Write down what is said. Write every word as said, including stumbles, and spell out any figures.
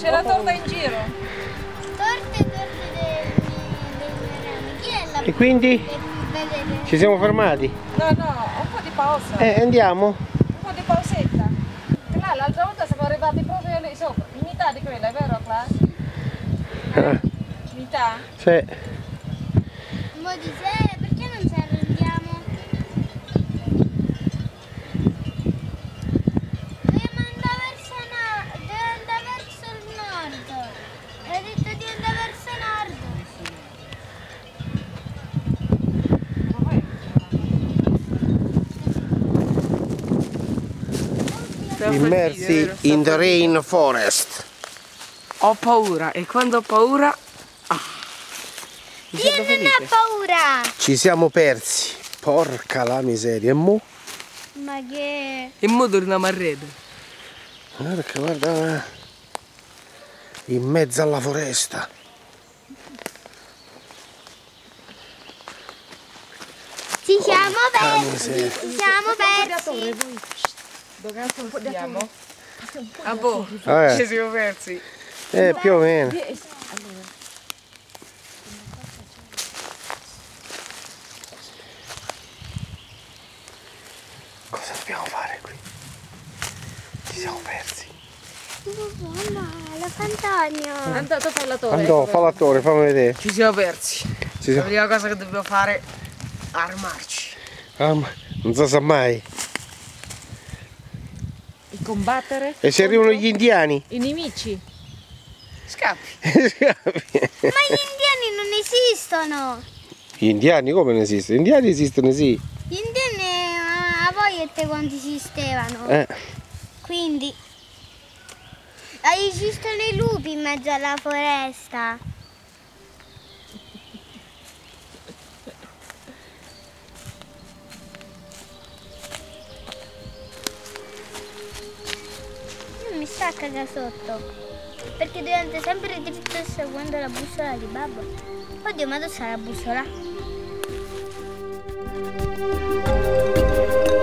C'è la torta in giro. Torte, torte dei, dei Chi è la E quindi? Ci siamo fermati? No, no, un po' di pausa. Eh, andiamo? Un po' di pausetta. Là, l'altra volta siamo arrivati proprio lì sopra. Metà di quella, è vero Claes? Metà? Sì. Modise, perché non ci arrendiamo? Immersi in the rainforest. Ho paura e quando ho paura ah, io non felice. Ho paura. Ci siamo persi. Porca la miseria. E mo? Ma che? E mo torniamo a rete. Guarda, guarda. In mezzo alla foresta. Ci siamo persi. Siamo persi. Dove cazzo andiamo? Ah boh, ah, eh. ci siamo persi. Eh, più o meno. Cosa dobbiamo fare qui? Ci siamo persi. Mamma, la fa Antonio. Andò, tu fai l'attore. Andò, fa l'attore, fammi vedere. Ci siamo persi. Ci siamo... La prima cosa che dobbiamo fare è armarci. Ah, non so se mai. Combattere e se arrivano gli indiani, i nemici, scappi. Scappi. Ma gli indiani non esistono. Gli indiani come non esistono? Gli indiani esistono, sì. Gli indiani a voi e te quanti esistevano, eh. Quindi esistono i lupi in mezzo alla foresta. Mi stacca da sotto perché devo andare sempre dritto seguendo la bussola di babbo. Oddio, ma dove sta la bussola?